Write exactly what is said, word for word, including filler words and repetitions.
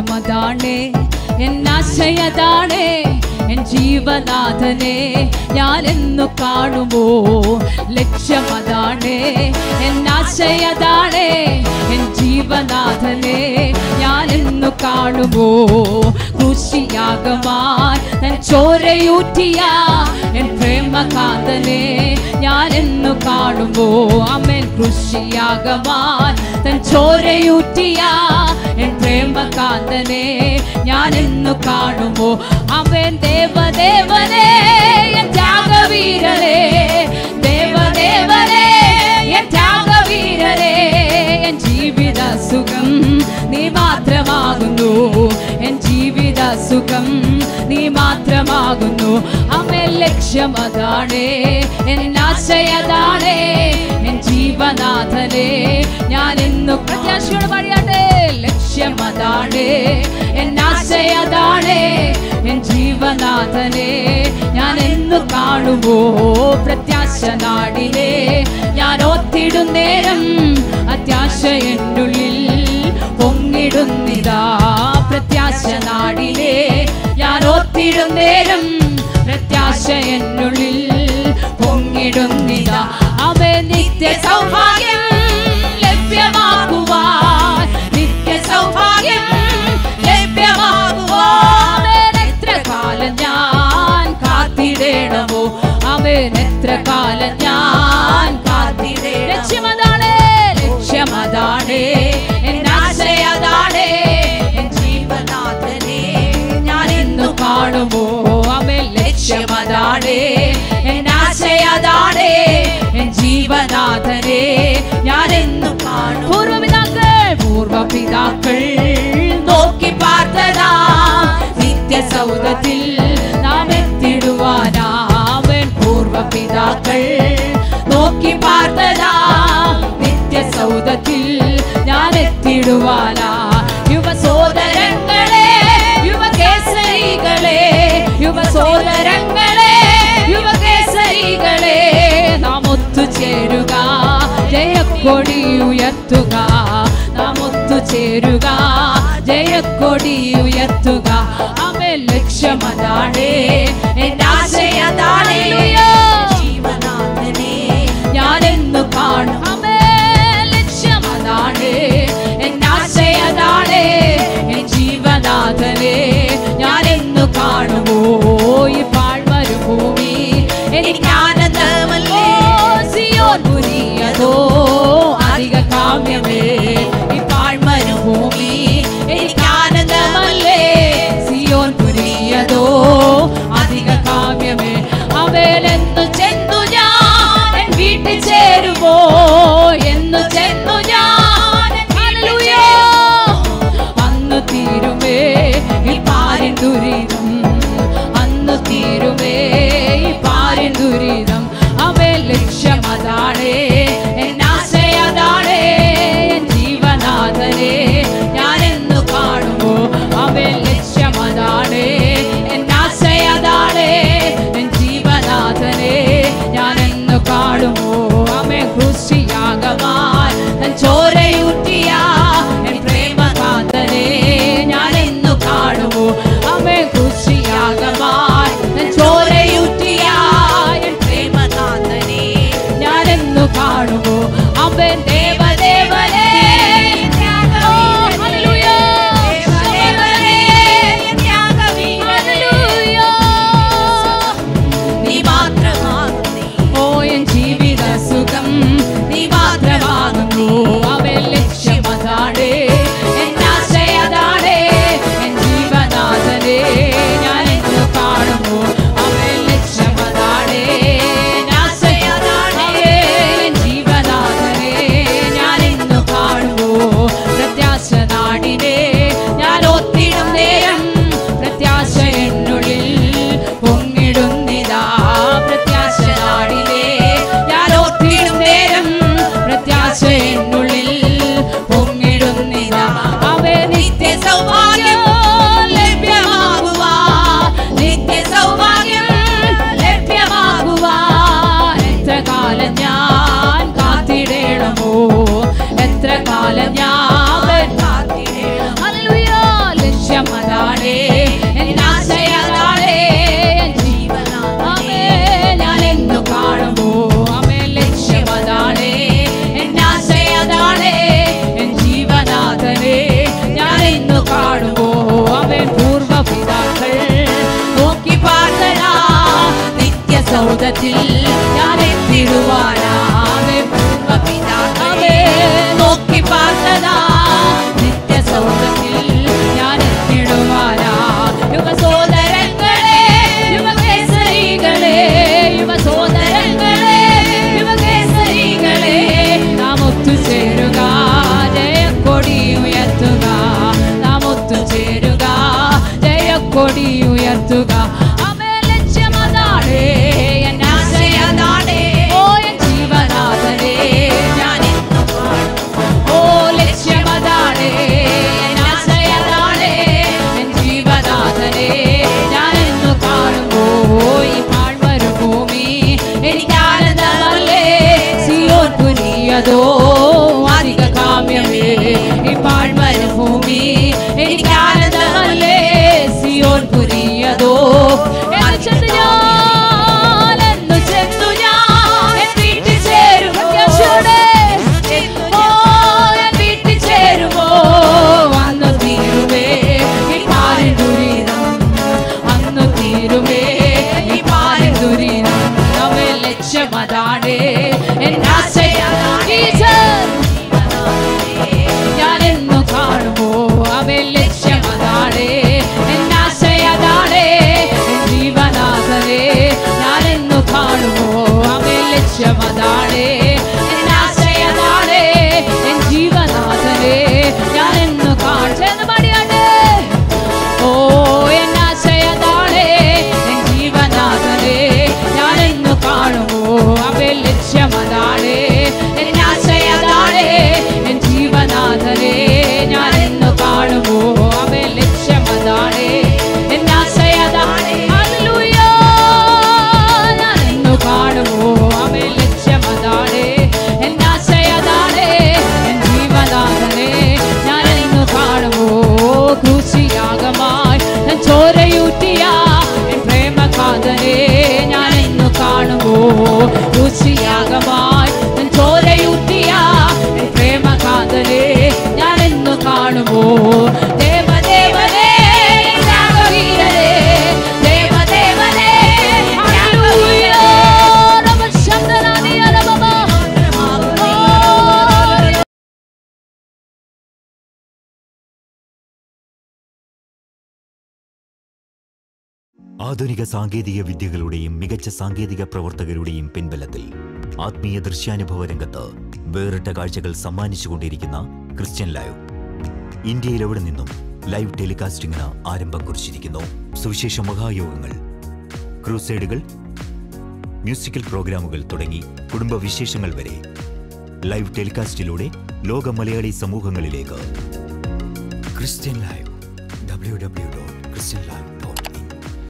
അഭയമതാണേ എന്നാശ്രയതാണേ N ജീവനാഥനെ ഞാനെന്നു കാണുമോ. ലക്ഷ്യമതാണേ എന്നാശ്രയതാണേ N ജീവനാഥനെ ഞാനെന്നു കാണുമോ. ക്രൂശിയാഗമായി തൻ ചോരയൂറ്റിയ എൻ പ്രേമകാന്തനെ ഞാനെന്നു കാണുമോ. ആമേൻ. ക്രൂശിയാഗമായി തൻ ചോരയൂറ്റിയ എൻ പ്രേമകാന്തനെ ഞാനെന്നു കാണുമോ. അവൻ ദേവദേവനെ എൻ ത്യാഗവീരനെ, ദേവദേവനെ എൻ ത്യാഗവീരനെ, എൻ ജീവിത സുഖം നീ മാത്രമാകുന്നു, എൻ ജീവിത സുഖം നീ മാത്രമാകുന്നു. അവൻ ലക്ഷ്യമതാണേ എന്നാശ്രയതാണേ എൻ ജീവനാഥനെ ഞാനെന്നു പ്രത്യാശയോട് പാടിയാട്ടെ. ലക്ഷ്യമതാണേ എന്നാശ്രയതാണേ എൻ ജീവനാഥനെ ഞാനെന്നു കാണുമോ. പ്രത്യാശ നാടിനെ ഞാനോത്തിടുന്നേരം അത്യാശ എന്നുള്ളിൽ പൊങ്ങിടുന്നിതാ. പ്രത്യാശ നാടിനെ ഞാനോത്തിടുന്നേരം പ്രത്യാശ എന്നുള്ളിൽ പൊങ്ങിടുന്നിതാ. അവൻ നിത്യ സൗഭാഗ്യം ലഭ്യമാക്കുവാൻ, നിത്യ സൗഭാഗ്യം ലഭ്യമാക്കുവാൻ എത്ര കാലം ഞാൻ കാത്തിടേണമോ. അവൻ എത്ര കാലം ഞാൻ കാത്തിടേണം. ലക്ഷ്യമതാണേ, ലക്ഷ്യമതാണേ എന്നാശ്രയതാണേ എൻ ജീവനാഥനെ ഞാനെന്നു കാണുമോ. അവൻ ലക്ഷ്യമതാണേ എന്നാശ്രയതാണേ എൻ ജീവനാഥനെ ഞാനെന്നു കാണും. പൂർവപിതാക്കൾ പൂർവപിതാക്കൾ നോക്കി പാർത്തതാ നിത്യസൗധത്തിൽ നാം എത്തിടുവാനാവൻ. പൂർവപിതാക്കൾ നോക്കി പാർത്തതാ നിത്യസൗധത്തിൽ ഞാൻ എത്തിടുവാനാ. യുവസോദരങ്ങളെ യുവകേസരികളെ, യുവസോദരങ്ങളെ യുവകേസരികളെ നാം ഒത്തുചേരുക, ജയക്കൊടി ഉയർത്തുക. നാം ഒത്തുചേരുക, ജയക്കൊടി ഉയർത്തുക. അവൻ ലക്ഷ്യമതാണേ എന്നാശ്രയതാണേ ജീവനാഥനെ ഞാനെന്നു കാണും. അവൻ ലക്ഷ്യമതാണേ എന്നാശ്രയതാണേ എൻ ജീവനാഥനെ ഞാനെന്നു കാണുമോ. ഈ പാഴ്മരുഭൂമി എനിക്കാനന്ദമല്ലേ, സിയോൻ പുനിയതോ അധിക കാമ്യമേ. ഈ പാഴ്മരുഭൂമി എനിക്കാനന്ദമല്ലേ, സിയോൻ പുനിയതോ അധിക കാമ്യമേ. അവനെന്നു ചെന്നു ഞാൻ എൻ വീട്ടിൽ ചേരുമോ, എന്നു ചെന്നു ഞാൻ ഹല്ലേലൂയ അന്നു തീരുമേ ഈ പാരിൻ ദുരിതം, അന്നു തീരുമേ ഈ പാരിൻ ദുരിതം. അവൻ ലക്ഷ്യമതാണേ എന്നാശ്രയതാണേ എൻ ജീവനാഥനെ ഞാനെന്നു കാണുമോ. അവൻ ലക്ഷ്യമതാണേ എന്നാശ്രയതാണേ എൻ ജീവനാഥനെ ഞാനെന്നു കാണുമോ. അവൻ ക്രൂശിയാഗമായി തൻ ചോരയൂറ്റിയ എൻ പ്രേമകാന്തനെ ഞാനെന്നു കാണുമോ. അവൻ ക്രൂശിയാഗമായി തൻ ചോരയൂറ്റിയ എൻ പ്രേമകാന്തനെ ഞാനെന്നു കാണുമോ. അവൻ ദേവദേവനെ दो आदिक काम्यमे पाण्मरुभूमि ज्ञानदले सियोन कुरियदो ആധുനിക സാങ്കേതിക വിദ്യകളുടെയും മികച്ച സാങ്കേതിക പ്രവർത്തകരുടെയും പിൻബലത്തിൽ ആത്മീയ ദൃശ്യാനുഭവ രംഗത്ത് വേറിട്ട കാഴ്ചകൾ സമ്മാനിച്ചുകൊണ്ടിരിക്കുന്ന ക്രിസ്ത്യൻ ലൈവ് ഇന്ത്യയിൽ എവിടെ നിന്നും ലൈവ് ടെലികാസ്റ്റിംഗിന് ആരംഭം കുറിച്ചിരിക്കുന്നു. സുവിശേഷ മഹായോഗങ്ങൾ, ക്രൂസേഡുകൾ, മ്യൂസിക്കൽ പ്രോഗ്രാമുകൾ തുടങ്ങി കുടുംബ വിശേഷങ്ങൾ വരെ ലൈവ് ടെലികാസ്റ്റിലൂടെ ലോക മലയാളി സമൂഹങ്ങളിലേക്ക് Christian live W W dot Christian live